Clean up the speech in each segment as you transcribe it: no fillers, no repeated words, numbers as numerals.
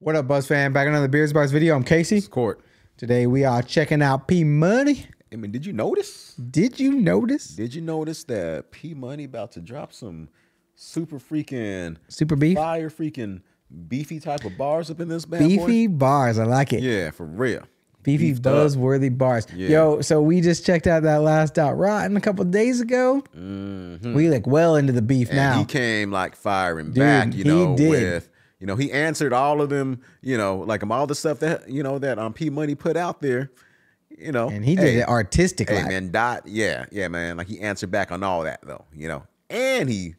What up, BuzzFam? Back on another Beers & Bars video. I'm Casey. It's Court. Today we are checking out P Money. I mean, did you notice that P Money about to drop some super fire freaking beefy type of bars up in this bad boy? Beefy bars, I like it. Yeah, for real. Beefy buzzworthy bars. Yeah. Yo, so we just checked out that last Dot Rotten a couple of days ago. Mm-hmm. We like well into the beef and now. He came like firing back, you know, with... You know, he answered all of them, you know, like all the stuff that, you know, that P Money put out there, you know. And he did it artistically. Hey, man, Dot, yeah, man. Like, he answered back on all that, though, you know. And he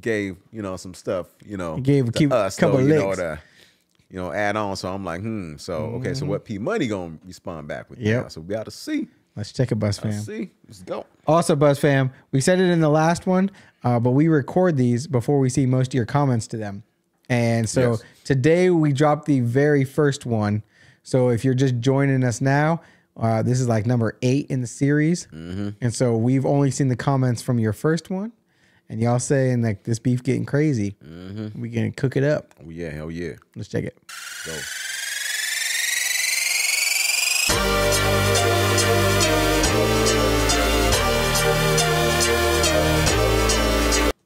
gave, you know, some stuff, you know. He gave us a couple of licks. You know, add on. So I'm like, so, okay, so what P Money going to respond back with? Yeah. So we ought to see. Let's check it, BuzzFam. Let's see. Let's go. Also, BuzzFam, we said it in the last one, but we record these before we see most of your comments to them. And so today we dropped the very first one. So if you're just joining us now, this is like number 8 in the series. And so we've only seen the comments from your first one. And y'all saying like this beef getting crazy. We gonna cook it up. Oh yeah, hell yeah. Let's check it. Go.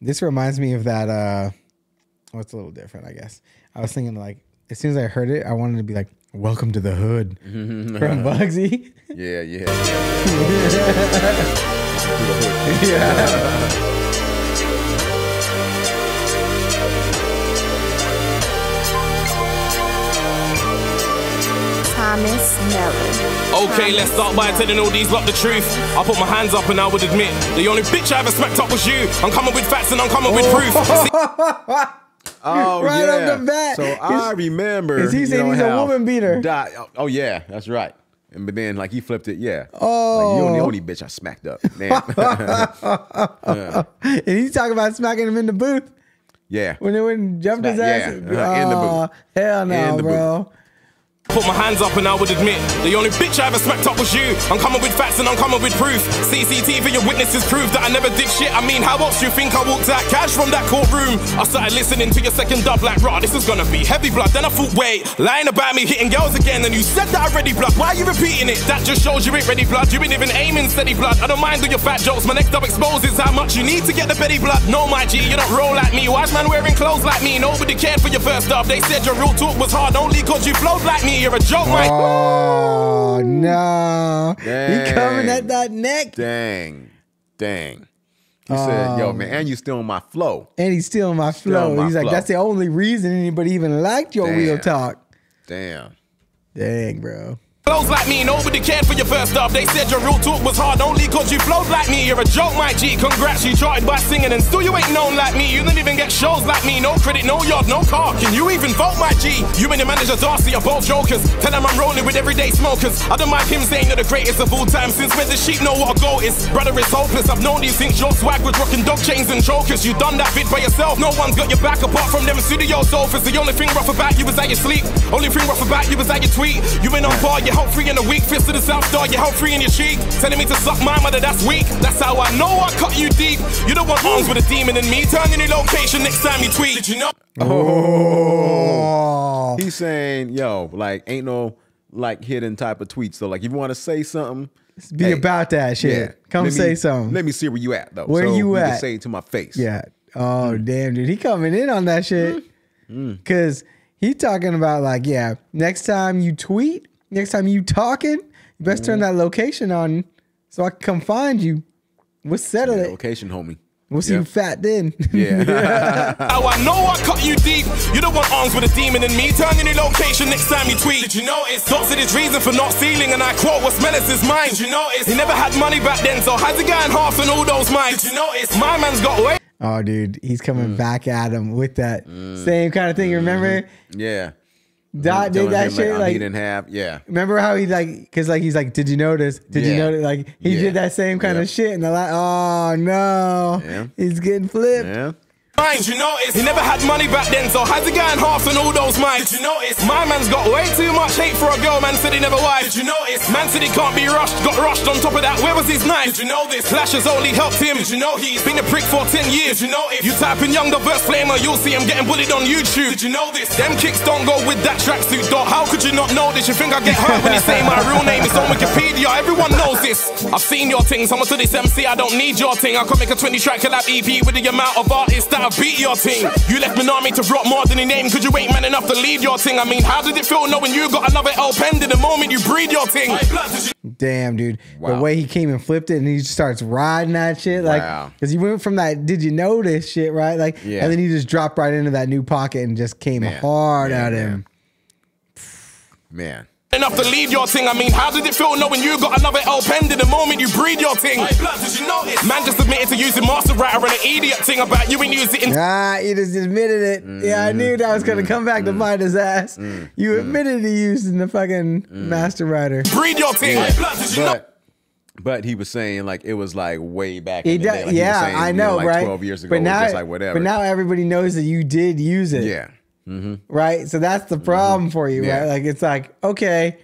This reminds me of that well, it's a little different, I guess. I was thinking, like, as soon as I heard it, I wanted to be like, "Welcome to the Hood" from Bugsy. Thomas Mellon. Okay, let's start by telling all these lot the truth. I put my hands up and I would admit the only bitch I ever smacked up was you. I'm coming with facts and I'm coming with proof. Oh, right on the bat. So I remember. Is he saying he's a woman beater? Dot, oh, yeah, that's right. And but then, like, he flipped it, yeah. Oh. Like, you're the only bitch I smacked up, man. And he's talking about smacking him in the booth. Yeah. When they went and jumped his ass. In the booth. Hell no, bro. Put my hands up and I would admit the only bitch I ever smacked up was you. I'm coming with facts and I'm coming with proof. CCTV and witnesses prove that I never did shit. I mean, how else do you think I walked out cash from that courtroom? I started listening to your second dub like, rah, this is gonna be heavy blood. Then I thought, wait, lying about me hitting girls again. And you said that I ready blood, why are you repeating it? That just shows you ain't ready blood, you ain't even aiming steady blood. I don't mind doing your fat jokes, my next dub exposes how much you need to get the Betty blood. No, my G, you don't roll like me. Wise man wearing clothes like me, nobody cared for your first dub. They said your real talk was hard only cause you flowed like me. You're a joke, right? Oh, no. Dang. He coming at that neck. Dang. He said, yo, man, and you stealing my flow. He's like, that's the only reason anybody even liked your real talk. Dang, bro. Clothes like me, nobody cared for your first stuff. They said your real talk was hard only cause you flowed like me. You're a joke, my G. Congrats, you charted by singing and still you ain't known like me. You don't even get shows like me. No credit, no yard, no car. Can you even vote, my G? You and your manager Darcy are both jokers. Tell them I'm rolling with everyday smokers. I don't mind him saying you're the greatest of all time. Since when the sheep know what a goal is? Brother, it's hopeless. I've known you since your swag was rocking dog chains and chokers. You done that bit by yourself. No one's got your back apart from them studio sofas. The only thing rough about you was that you sleep. Only thing rough about you was that you tweet. You ain't on bar, you help free in the week, fist to the south star, you help free in your cheek. Telling me to suck my mother, that's weak. That's how I know I cut you deep. You don't want arms with a demon in me. Turn any location next time you tweet. Did you know? Oh. He's saying, yo, like, ain't no like hidden type of tweets. So like if you want to say something, be about that shit. Yeah, come say something. Let me see where you at though. Where so you at? Can say it to my face. Yeah. Oh damn, dude. He coming in on that shit. Cause he talking about like, yeah, next time you tweet. Next time you talking, you best turn that location on so I can come find you. We'll settle it. Location, homie. We'll see you fat then. Yeah. Oh, I know I cut you deep. You don't want arms with a demon in me. Turn any location next time you tweet. Did you notice? Dots is his reason for not stealing, and I quote, what's menace is mine. Did you notice? He never had money back then, so how's he going half on all those mines? Did you notice? My man's got away. Oh, dude, he's coming back at him with that same kind of thing. Remember? Yeah. Dot did that shit like he didn't have remember how he like because like he's like did you notice like he did that same kind of shit and they're like oh no he's getting flipped Mines, you notice? He never had money back then, so how's he going half on all those mines? Did you notice? My man's got way too much hate for a girl, man said he never wiped. Did you notice? Man said he can't be rushed, got rushed on top of that. Where was his knife? Did you know this? Flashes only helped him. Did you know he's been a prick for 10 years? Did you know if you type in young diverse flamer, you'll see him getting bullied on YouTube. Did you know this? Them kicks don't go with that tracksuit, dog. How could you not know this? You think I get hurt when you say my real name is on Wikipedia? Everyone knows this. I've seen your thing, someone to this MC, I don't need your thing. I can make a 20-track collab EP with the amount of artists that I've beat your thing. You left Minami to rock more than your name. Could you ain't man enough to lead your thing? I mean, how did it feel knowing you got another L pending the moment you breed your thing? Damn, dude. Wow. The way he came and flipped it and he just starts riding that shit. Like, because he went from that, did you know this shit, right? Like, and then he just dropped right into that new pocket and just came hard at him. Man. Enough to lead your thing. I mean, how did it feel knowing you got another L pending the moment you breed your thing? Man just admitted to using Master Writer and an idiot thing about you and using. Ah, you just admitted it. Yeah, I knew that was gonna come back to bite his ass. You admitted to using the fucking Master Writer. Breed your thing. But he was saying like it was like way back in the day. Like, yeah, saying, I know, like, right? 12 years ago, but now, just like whatever. But now everybody knows that you did use it. Yeah. Right, so that's the problem for you, right? Like, it's like, okay,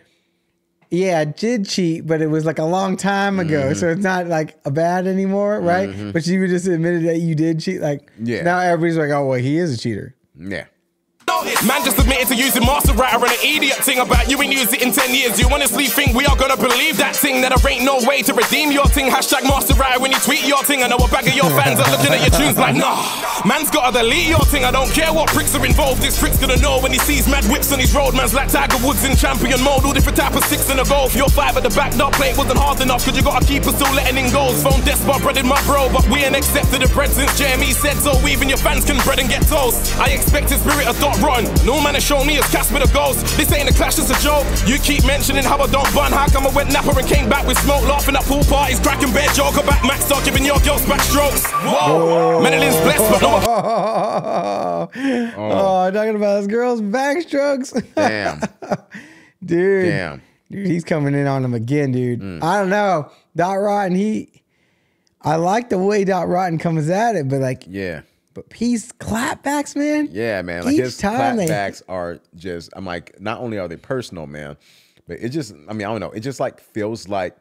yeah, I did cheat, but it was like a long time ago, so it's not like a bad anymore, right? But you just admitted that you did cheat, like, now everybody's like, oh, well, he is a cheater. Man just admitted to using Master Writer and an idiot thing about you ain't used it in 10 years. You honestly think we are gonna believe that thing? That there ain't no way to redeem your thing. Hashtag Master Writer when you tweet your thing. I know a bag of your fans are looking at your tunes like, nah, man's gotta delete your thing. I don't care what pricks are involved. This prick's gonna know when he sees mad whips on his road. Man's like Tiger Woods in champion mode. All different type of six in a golf. Your five at the back door plate wasn't hard enough. Cause you gotta keep us still letting in goals. Phone Desperado breaded my bro, but we ain't accepted the bread since Jeremy said so. Even your fans can bread and get toast. I expect his spirit of Dot Rotten. No man has shown me as Casper the Ghost. This ain't a clash, it's a joke. You keep mentioning how I don't bun. How come I went napper and came back with smoke? Laughing at pool parties, cracking bear joke about Max Star giving your girls backstrokes. Whoa. Medelin's blessed, but no. Oh, talking about his girls backstrokes. Damn. Dude. Damn. Dude, he's coming in on him again, dude. I don't know. Dot Rotten, I like the way Dot Rotten comes at it, but like, but his clapbacks, man. Yeah, man. Like, his clapbacks are just, I'm like, not only are they personal, man, but it just, I mean, I don't know. It just like feels like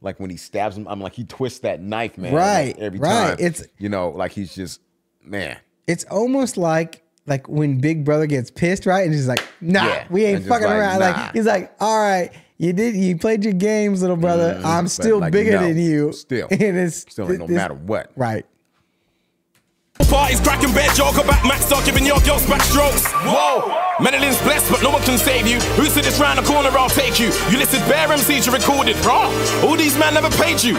when he stabs him, I'm like, he twists that knife, man. Right. Like, every time. It's, you know, like he's just, man. It's almost like when Big Brother gets pissed, right? And he's like, nah, we ain't fucking around. Nah. Like, he's like, all right. You played your games, little brother. I'm still bigger than you. Still. And it's no matter what. Right. Parties cracking bear joke about Max Star giving your girls backstrokes. Whoa. Medelin's blessed, but no one can save you. Who said it's round the corner? I'll take you. You listed bare MCs you recorded. All these men never paid you.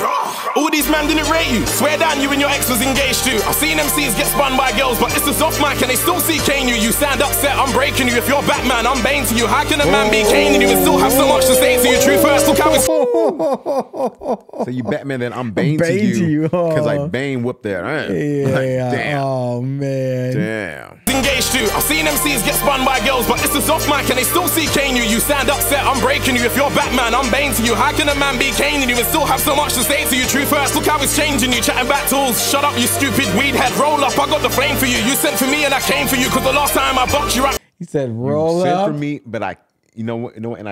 All these men didn't rate you. Swear down, you and your ex was engaged too. I've seen MCs get spun by girls, but this is off mic and they still see Kane you. You sound upset, I'm breaking you. If you're Batman, I'm Bane to you. How can a man be Kane and you and still have so much to say to you? True first, look how it's. So you Batman, then I'm Bane to you. Because like Bane whooped that. Damn. Oh man. Damn. Engaged too. I've seen MCs get spun by girls, but this is off mic and they still see Kane you. You sound upset, I'm breaking you. If you're Batman, I'm Bane to you. How can a man be Kane and you and still have so much to say to you? True first, look how it's changing you. Chatting back tools. Shut up, you stupid weed head. Roll up, I got the flame for you. You sent for me and I came for you. Cause the last time I bucked you, he said roll up. You sent for me, but I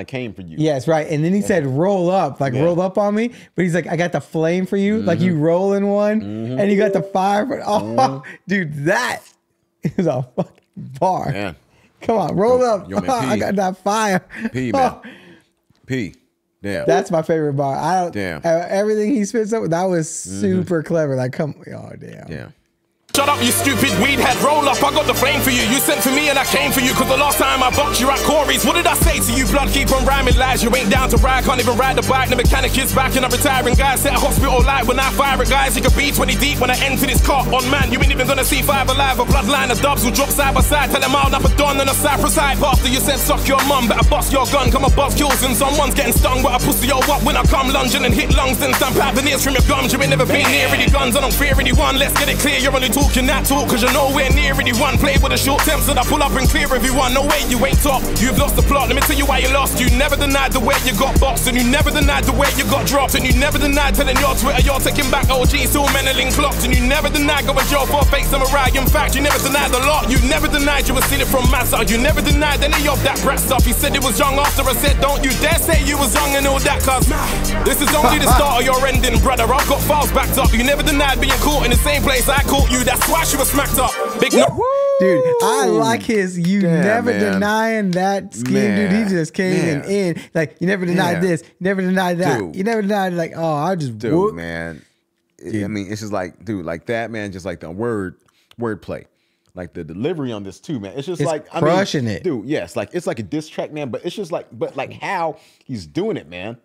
came for you. Yes, right. And then he said, roll up, like roll up on me. But he's like, I got the flame for you. Like you rolling one and you got the fire. Dude, that is a fucking bar. Man. Come on, roll up. Yo, man, I got that fire. Man. Damn. That's my favorite bar. I don't, everything he spits up, that was super clever. Like, come, damn. Shut up, you stupid weed head. Roll up, I got the flame for you. You sent for me and I came for you. Cause the last time I bucked you at Corey's. What did I say to you, blood? Keep on rhyming lies. You ain't down to ride, can't even ride the bike. The mechanic is back and I'm retiring, guys. Set a hospital light when I fire it, guys. You could be 20 deep when I enter this car. On man, you ain't even gonna see five alive. A bloodline of dubs will drop side by side. Tell them I'll nap a dawn and a cypress hype. After you said suck your mum, better bust your gun. Come above kills and someone's getting stung. But I pussy your what when I come lunging and hit lungs and stamp out the ears from your gums. You ain't never been near any guns. I don't fear anyone. Let's get it clear. You're only two talk, you're not talk, cause you're nowhere near anyone. Play with a short temp, so I pull up and clear everyone. No way, you ain't top, you've lost the plot. Let me tell you why you lost. You never denied the way you got boxed, and you never denied the way you got dropped, and you never denied telling your Twitter you're taking back OG, still meddling clocks, and you never denied going jail for fake samurai. In fact, you never denied the lot. You never denied you were stealing from Massa. You never denied any of that brat stuff. He said it was young after I said, don't you dare say you was young and all that, cause this is only the start of your ending, brother. I've got files backed up. You never denied being caught in the same place I caught you. That's why she was smacked up. Big no. Dude, I like his you damn, never man. Denying that scheme, man. Dude. He just came man. And in. Like, you never denied yeah. this, you never denied that, dude. You never denied, like, oh, I just dude, whoop. Man. Dude. I mean, it's just like, dude, like that, man, just like the wordplay. Like the delivery on this too, man. It's just like crushing it. Dude, yes, like it's like a diss track, man, but it's just like, but like how he's doing it, man.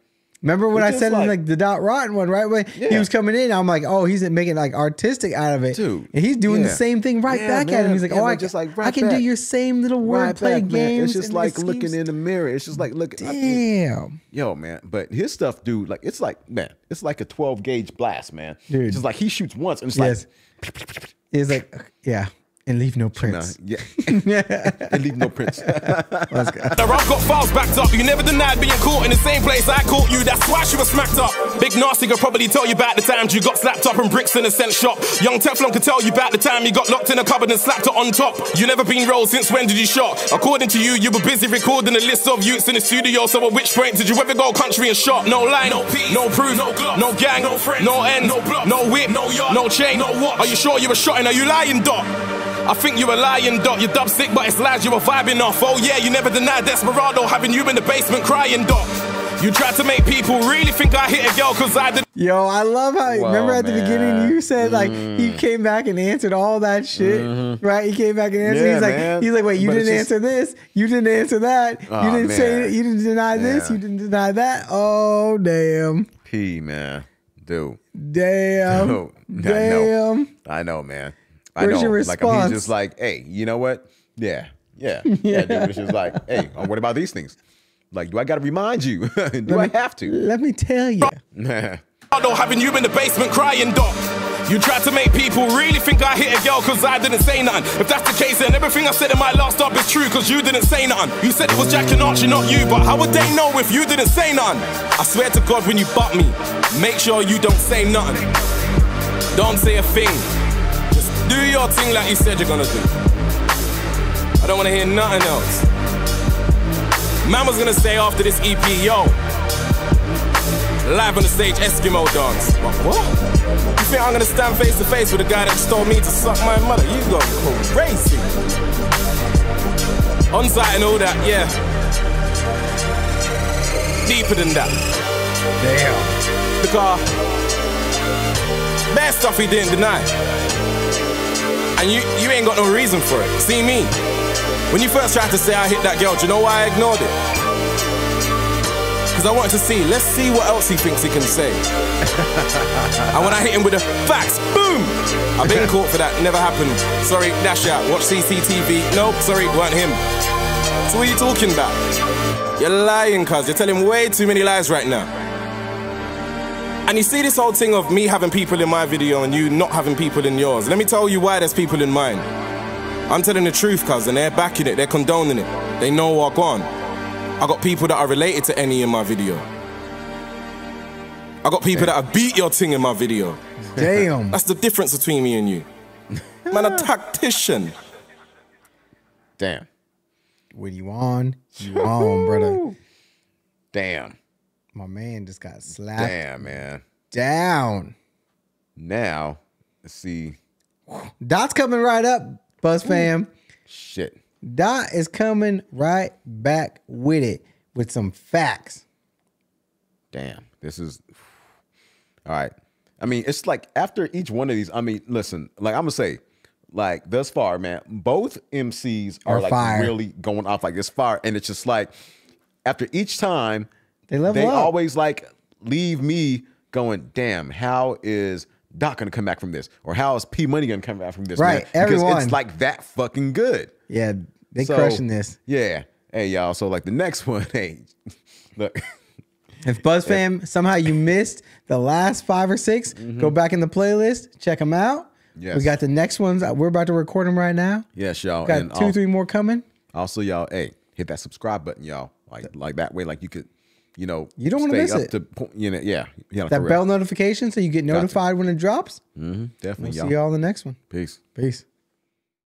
Remember when I said like the Dot Rotten one, right? When he was coming in, I'm like, oh, he's making like artistic out of it. Dude, and he's doing the same thing right back at him. He's like, oh, I can do your same little wordplay games. It's just like looking in the mirror. It's just like, look. Damn. Yo, man. But his stuff, dude, like it's like, man, it's like a 12-gauge blast, man. Dude. It's just like he shoots once and it's like. It's like, yeah. And leave no prints. No, yeah. And leave no prints. Let's go. I've got files backed up. You never denied being caught in the same place I caught you. That's why she was smacked up. Big Nasty could probably tell you about the times you got slapped up and bricks in a cent shop. Young Teflon could tell you about the time you got locked in a cupboard and slapped it on top. You never been rolled since when did you shot? According to you, you were busy recording a list of youths in the studio. So at which point did you ever go country and shop? No line, no peace, no proof, no glove, no gang, no friend, no end, no block, no whip, no yard, no chain, no watch. Are you sure you were shot and are you lying, Doc? I think you were lying, Dot. You're dub sick, but it's lies you were vibing off. Oh yeah, you never denied Desperado having you in the basement crying, Dot. You tried to make people really think I hit a girl because I did. Yo, I love how, whoa, remember at man. The beginning you said like he came back and answered all that shit, right? He came back and answered. Yeah, he's like, wait, you but didn't answer this, you didn't answer that, oh, you didn't man. Say, you didn't deny this, you didn't deny that. Oh damn. P man, dude. Damn. Dude. Damn. I know, man. Where's your response? Like, he's just like, hey, you know what? Yeah. Dude, it's just like, hey, what about these things? Like, do I got to remind you? do I have to? Let me tell you. Having you in the basement crying, Doc. You tried to make people really think I hit a girl because I didn't say nothing. If that's the case, then everything I said in my last up is true because you didn't say nothing. You said it was Jack and Archie, not you, but how would they know if you didn't say nothing? I swear to God, when you butt me, make sure you don't say nothing. Don't say a thing. Do your thing like you said you're gonna do. I don't wanna hear nothing else. Mama's gonna say after this EP, yo, live on the stage Eskimo dance. What? You think I'm gonna stand face to face with a guy that stole me to suck my mother? You go crazy. On site and all that, yeah. Deeper than that. Damn. Because bad stuff he didn't deny. And you ain't got no reason for it. See me. When you first tried to say I hit that girl, do you know why I ignored it? Because I wanted to see. Let's see what else he thinks he can say. And when I hit him with the facts, boom! I've been caught for that. Never happened. Sorry, dash out. Watch CCTV. Nope, sorry, weren't him. So what are you talking about? You're lying, cuz. You're telling way too many lies right now. And you see this whole thing of me having people in my video and you not having people in yours. Let me tell you why there's people in mine. I'm telling the truth, cuz, and they're backing it, they're condoning it. They know I gone. I got people that are related to any in my video. I got people that have beat your thing in my video. Damn. That's the difference between me and you. Man, a tactician. Damn. When you on, brother. Damn. My man just got slapped. Damn, man. Down. Now, let's see. Dot's coming right up, BuzzFam. Shit. Dot is coming right back with it with some facts. Damn. This is all right. I mean, it's like after each one of these, I mean, listen, like I'm gonna say, like thus far, man, both MCs are like fire. Really going off like this fire. And it's just like after each time. They always like leave me going, damn, how is Doc gonna come back from this? Or how is P Money gonna come back from this? Right, man? Because everyone. It's like that fucking good. Yeah, they crushing this. Yeah. Hey, y'all. So like the next one, hey, look. If BuzzFam somehow you missed the last 5 or 6, go back in the playlist, check them out. Yes. We got the next ones. We're about to record them right now. Yes, y'all. Got and 2-3 more coming. Also, y'all, hey, hit that subscribe button, y'all. Like that way, like you could, you know, you don't want to miss it. To, you know, yeah. That correct. Bell notification so you get notified when it drops. Mm-hmm, definitely, y'all. We'll see y'all in the next one. Peace. Peace.